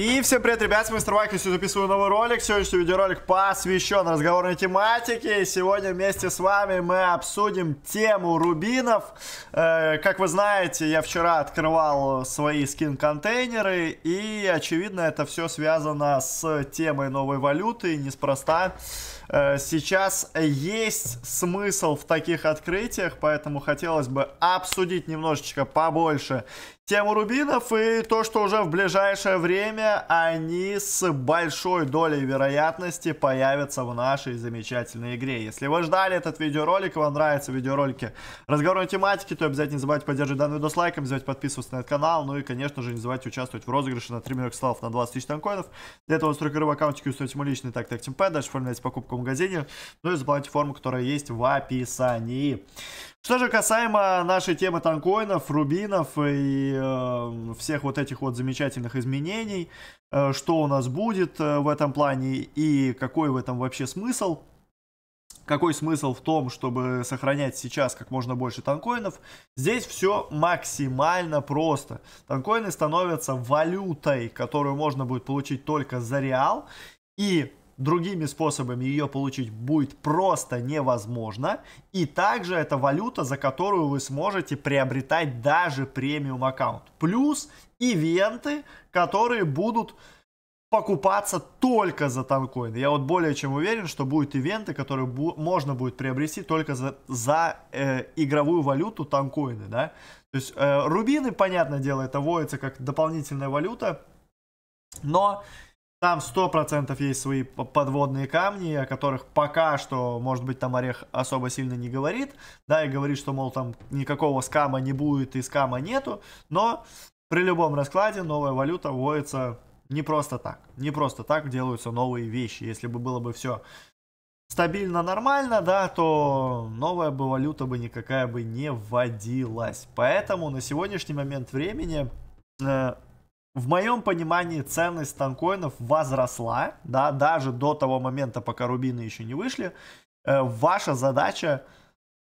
И всем привет, ребят, с вами Старвак, я сегодня записываю новый ролик. Сегодняшний видеоролик посвящен разговорной тематике. И сегодня вместе с вами мы обсудим тему рубинов. Как вы знаете, я вчера открывал свои скин-контейнеры. И, очевидно, это все связано с темой новой валюты, неспроста. Сейчас есть смысл в таких открытиях, поэтому хотелось бы обсудить немножечко побольше тему рубинов и то, что уже в ближайшее время они с большой долей вероятности появятся в нашей замечательной игре. Если вы ждали этот видеоролик и вам нравятся видеоролики разговорной тематики, то обязательно не забывайте поддерживать данный видос лайком, не забывайте подписываться на этот канал, ну и, конечно же, не забывайте участвовать в розыгрыше на 3 миллиона слов на 20 тысяч танкоинов. Для этого настройка рыба аккаунтики, устроите мой личный так тимпэд, дальше оформляйте покупку в магазине, ну и заполните форму, которая есть в описании. Что же касаемо нашей темы танкоинов, рубинов и всех вот этих вот замечательных изменений, что у нас будет в этом плане и какой в этом вообще смысл. Какой смысл в том, чтобы сохранять сейчас как можно больше танкоинов? Здесь все максимально просто. Танкоины становятся валютой, которую можно будет получить только за реал. И другими способами ее получить будет просто невозможно. И также это валюта, за которую вы сможете приобретать даже премиум аккаунт. Плюс ивенты, которые будут покупаться только за танкоины. Я вот более чем уверен, что будут ивенты, которые можно будет приобрести только за игровую валюту танкоины. Да? То есть рубины, понятное дело, это вводится как дополнительная валюта. Но там 100% есть свои подводные камни, о которых пока что, может быть, там Орех особо сильно не говорит, да, и говорит, что, мол, там никакого скама не будет и скама нету, но при любом раскладе новая валюта вводится не просто так. Не просто так делаются новые вещи. Если бы было бы все стабильно, нормально, да, то новая бы валюта бы никакая бы не вводилась. Поэтому на сегодняшний момент времени в моем понимании ценность танкоинов возросла, да, даже до того момента, пока рубины еще не вышли. Ваша задача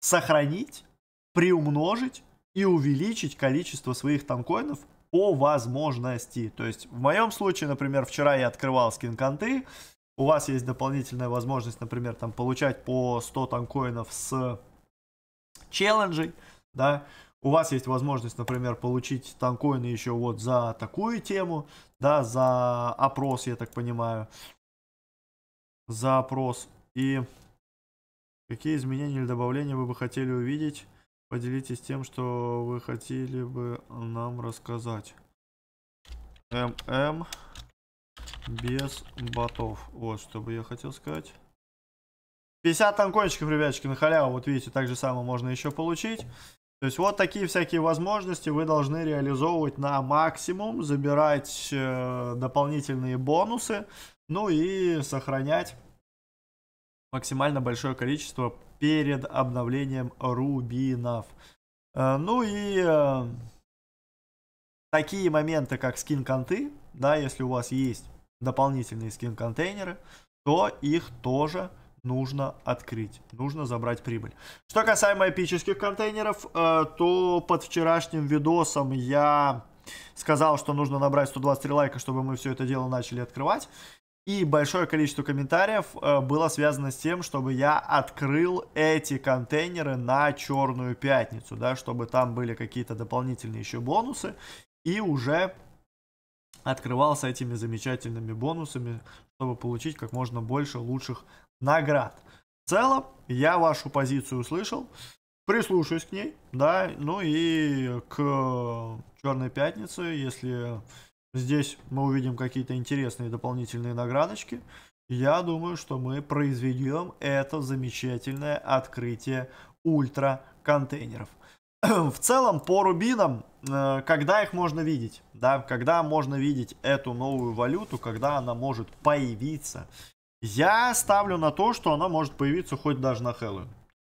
сохранить, приумножить и увеличить количество своих танкоинов по возможности. То есть в моем случае, например, вчера я открывал скин-конты, у вас есть дополнительная возможность, например, там получать по 100 танкоинов с челленджей, да. У вас есть возможность, например, получить танкоины еще вот за такую тему, да, за опрос, я так понимаю, за опрос. И какие изменения или добавления вы бы хотели увидеть? Поделитесь тем, что вы хотели бы нам рассказать. ММ без ботов. Вот, что бы я хотел сказать. 50 танкончиков, ребяточки, на халяву. Вот видите, так же самое можно еще получить. То есть вот такие всякие возможности вы должны реализовывать на максимум, забирать дополнительные бонусы, ну и сохранять максимально большое количество перед обновлением рубинов. Ну и такие моменты, как скин-конты, да, если у вас есть дополнительные скин-контейнеры, то их тоже нужно открыть, нужно забрать прибыль. Что касаемо эпических контейнеров, то под вчерашним видосом я сказал, что нужно набрать 123 лайка, чтобы мы все это дело начали открывать. И большое количество комментариев было связано с тем, чтобы я открыл эти контейнеры на Черную Пятницу, да, чтобы там были какие-то дополнительные еще бонусы. И уже открывался этими замечательными бонусами, чтобы получить как можно больше лучших наград. В целом, я вашу позицию услышал, прислушаюсь к ней, да, ну и к Черной Пятнице, если здесь мы увидим какие-то интересные дополнительные наградочки, я думаю, что мы произведем это замечательное открытие ультра-контейнеров. В целом, по рубинам, когда их можно видеть, да, когда можно видеть эту новую валюту, когда она может появиться. Я ставлю на то, что она может появиться хоть даже на Хэллоуин.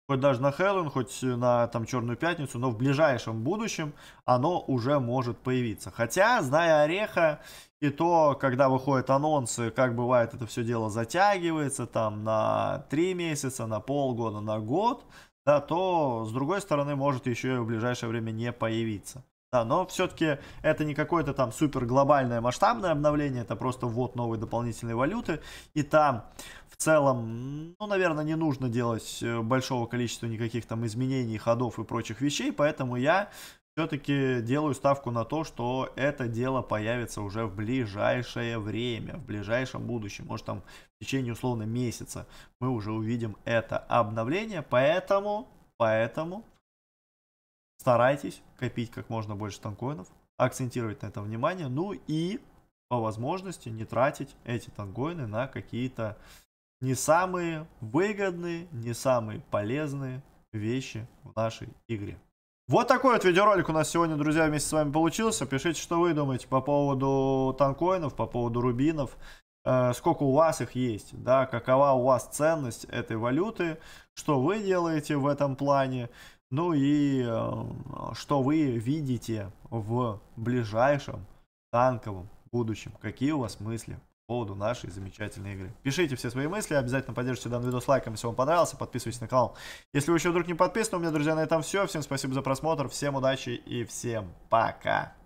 Хоть даже на Хэллоуин, хоть на там Черную Пятницу, но в ближайшем будущем оно уже может появиться. Хотя, зная Ореха и то, когда выходят анонсы, как бывает, это все дело затягивается там на 3 месяца, на полгода, на год, да, то с другой стороны может еще и в ближайшее время не появиться. Да, но все-таки это не какое-то там супер глобальное масштабное обновление, это просто ввод новой дополнительной валюты. И там в целом, ну, наверное, не нужно делать большого количества никаких там изменений, ходов и прочих вещей, поэтому я все-таки делаю ставку на то, что это дело появится уже в ближайшее время, в ближайшем будущем. Может, там в течение условно месяца мы уже увидим это обновление. Поэтому старайтесь копить как можно больше танкоинов, акцентировать на этом внимание. Ну и по возможности не тратить эти танкоины на какие-то не самые выгодные, не самые полезные вещи в нашей игре. Вот такой вот видеоролик у нас сегодня, друзья, вместе с вами получился. Пишите, что вы думаете по поводу танкоинов, по поводу рубинов. Сколько у вас их есть, да, какова у вас ценность этой валюты, что вы делаете в этом плане, ну и что вы видите в ближайшем танковом будущем. Какие у вас мысли по поводу нашей замечательной игры. Пишите все свои мысли, обязательно поддержите данный видос лайком, если вам понравился, подписывайтесь на канал, если вы еще вдруг не подписаны. У меня, друзья, на этом все. Всем спасибо за просмотр, всем удачи и всем пока.